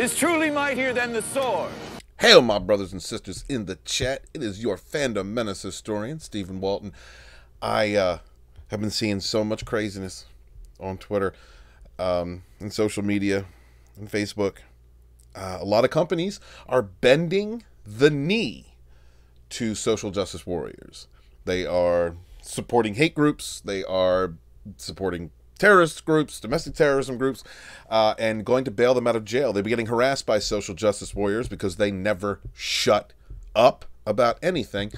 is truly mightier than the sword. Hail, my brothers and sisters in the chat. It is your Fandom Menace historian, Stephen Walton. I have been seeing so much craziness on Twitter, and social media, and Facebook. A lot of companies are bending the knee to social justice warriors. They are supporting hate groups. They are supporting terrorist groups, domestic terrorism groups, and going to bail them out of jail. They'll be getting harassed by social justice warriors because they never shut up about anything.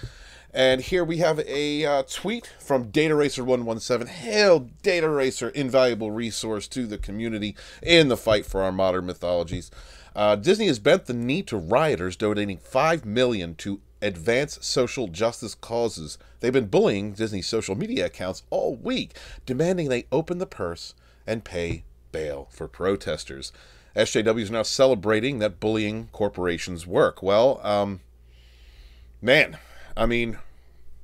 And here we have a tweet from DataRacer117. Hail, DataRacer, invaluable resource to the community in the fight for our modern mythologies. Disney has bent the knee to rioters, donating $5 million to advance social justice causes. They've been bullying Disney's social media accounts all week, demanding they open the purse and pay bail for protesters. SJW is now celebrating that bullying corporations work. Well, man, I mean,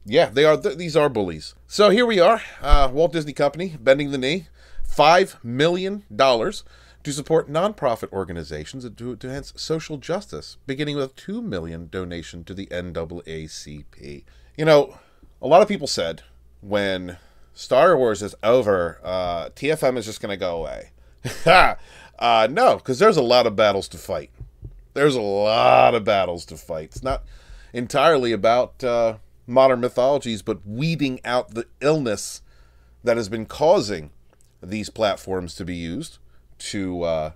yeah, they are. These are bullies. So here we are, Walt Disney Company, bending the knee, $5 million. To support nonprofit organizations and to enhance social justice, beginning with a $2 million donation to the NAACP. You know, a lot of people said when Star Wars is over, TFM is just going to go away. No, because there's a lot of battles to fight. There's a lot of battles to fight. It's not entirely about modern mythologies, but weeding out the illness that has been causing these platforms to be used to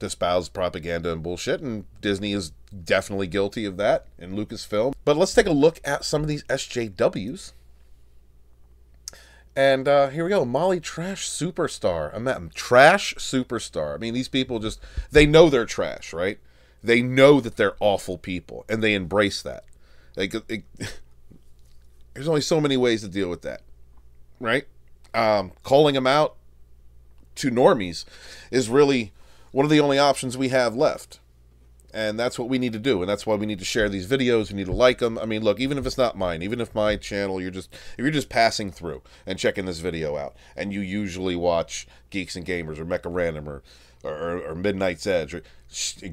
espouse propaganda and bullshit, and Disney is definitely guilty of that, and Lucasfilm. But let's take a look at some of these SJWs. And here we go, Molly Trash Superstar. Trash Superstar. I mean, these people just, they know they're trash, right? They know that they're awful people, and they embrace that. Like, there's only so many ways to deal with that, right? Calling them out to normies is really one of the only options we have left, and that's what we need to do, and that's why we need to share these videos. We need to like them. I mean, look, even if it's not mine, even if my channel, if you're just passing through and checking this video out, and you usually watch Geeks and Gamers or Mecha Random or Midnight's Edge or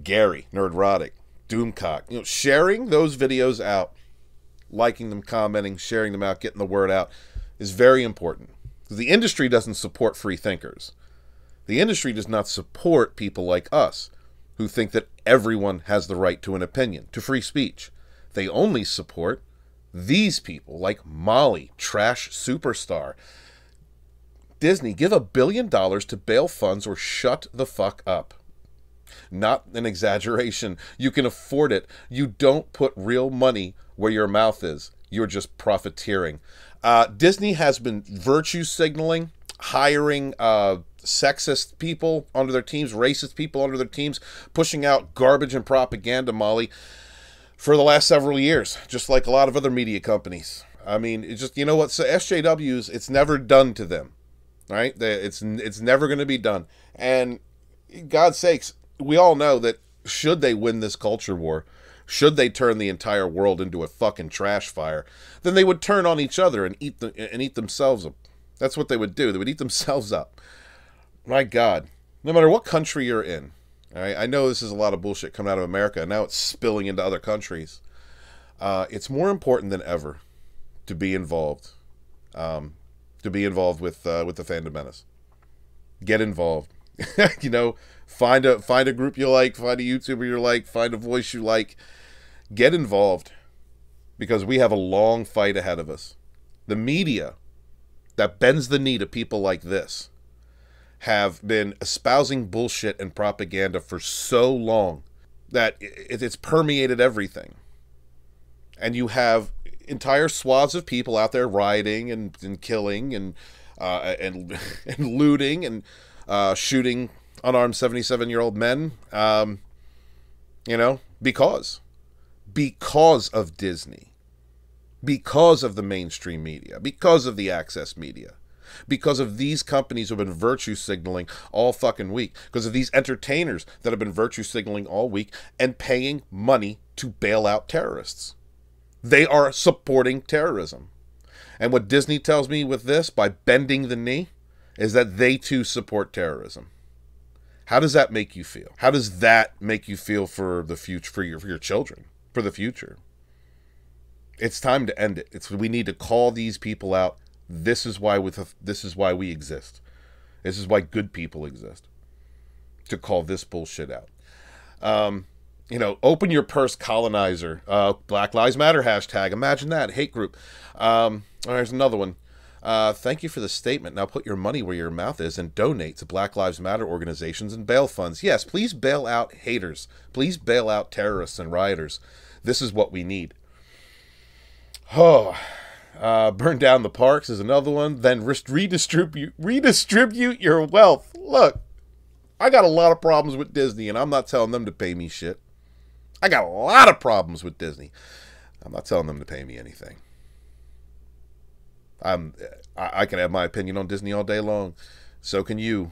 Gary Nerdrotic, Doomcock, you know, sharing those videos out, liking them, commenting, sharing them out, getting the word out is very important. The industry doesn't support free thinkers. The industry does not support people like us who think that everyone has the right to an opinion, to free speech. They only support these people like Molly, Trash Superstar. Disney, give $1 billion to bail funds or shut the fuck up. Not an exaggeration. You can afford it. You don't put real money where your mouth is. You're just profiteering. Disney has been virtue signaling, hiring sexist people onto their teams, racist people onto their teams, pushing out garbage and propaganda, Molly, for the last several years, just like a lot of other media companies. I mean, it's just, you know what, so SJWs, it's never done to them, right? It's never going to be done. And God's sakes, we all know that should they win this culture war, should they turn the entire world into a fucking trash fire, then they would turn on each other and eat themselves up. That's what they would do. They would eat themselves up. My God, no matter what country you're in, all right, I know this is a lot of bullshit coming out of America, and now it's spilling into other countries. It's more important than ever to be involved, with the Fandom Menace. Get involved. You know, find a group you like, find a YouTuber you like, find a voice you like. Get involved, because we have a long fight ahead of us. The media that bends the knee to people like this have been espousing bullshit and propaganda for so long that it's permeated everything. And you have entire swaths of people out there rioting and killing and looting and shooting unarmed 77-year-old men, you know, because of Disney, because of the mainstream media, because of the access media, because of these companies who have been virtue signaling all fucking week, because of these entertainers that have been virtue signaling all week and paying money to bail out terrorists. They are supporting terrorism. And what Disney tells me with this, by bending the knee, is that they too support terrorism. How does that make you feel? How does that make you feel for the future, for your children, for the future? It's time to end it. We need to call these people out. This is why we exist. This is why good people exist. To call this bullshit out. You know, open your purse, colonizer. Black Lives Matter hashtag. Imagine that. Hate group. There's another one. Thank you for the statement. Now put your money where your mouth is and donate to Black Lives Matter organizations and bail funds. Yes, please bail out haters. Please bail out terrorists and rioters. This is what we need. Oh, burn down the parks is another one. Then redistribute your wealth. Look, I got a lot of problems with Disney, and I'm not telling them to pay me shit. I got a lot of problems with Disney. I'm not telling them to pay me anything. I can have my opinion on Disney all day long. So can you.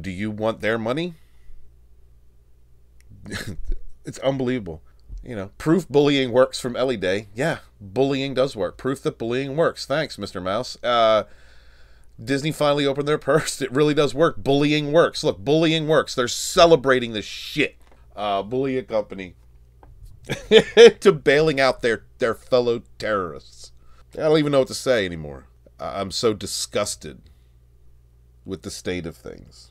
Do you want their money? It's unbelievable. You know, proof bullying works from Ellie Day. Yeah, bullying does work. Proof that bullying works. Thanks, Mr. Mouse. Disney finally opened their purse. It really does work. Bullying works. Look, bullying works. They're celebrating this shit. Bully a company to bailing out their fellow terrorists. I don't even know what to say anymore. I'm so disgusted with the state of things.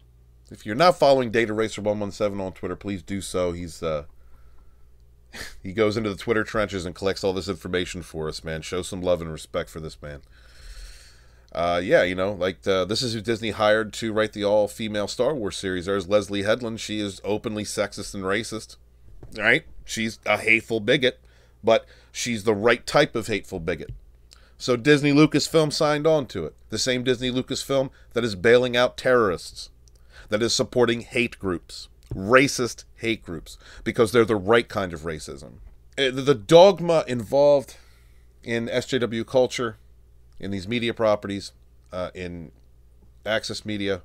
If you're not following DataRacer117 on Twitter, please do so. He's he goes into the Twitter trenches and collects all this information for us, man. Show some love and respect for this man. Yeah, you know, like, this is who Disney hired to write the all-female Star Wars series. There's Leslie Headland. She is openly sexist and racist, right? She's a hateful bigot, but she's the right type of hateful bigot. So Disney Lucasfilm signed on to it. The same Disney Lucasfilm that is bailing out terrorists, that is supporting hate groups, racist hate groups, because they're the right kind of racism. The dogma involved in SJW culture, in these media properties, in access media,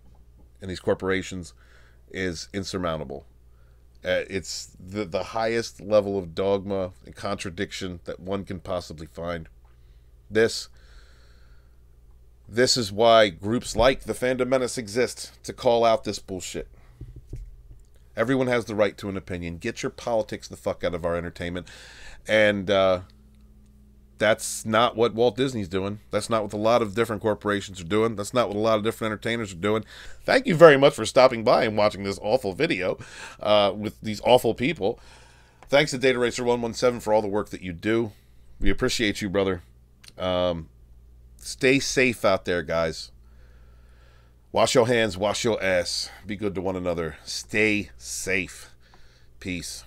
in these corporations, is insurmountable. It's the highest level of dogma and contradiction that one can possibly find. This is why groups like the Fandom Menace exist, to call out this bullshit. Everyone has the right to an opinion. Get your politics the fuck out of our entertainment. And that's not what Walt Disney's doing. That's not what a lot of different corporations are doing. That's not what a lot of different entertainers are doing. Thank you very much for stopping by and watching this awful video with these awful people. Thanks to DataRacer117 for all the work that you do. We appreciate you, brother. Stay safe out there, guys. Wash your hands, wash your ass. Be good to one another. Stay safe. Peace.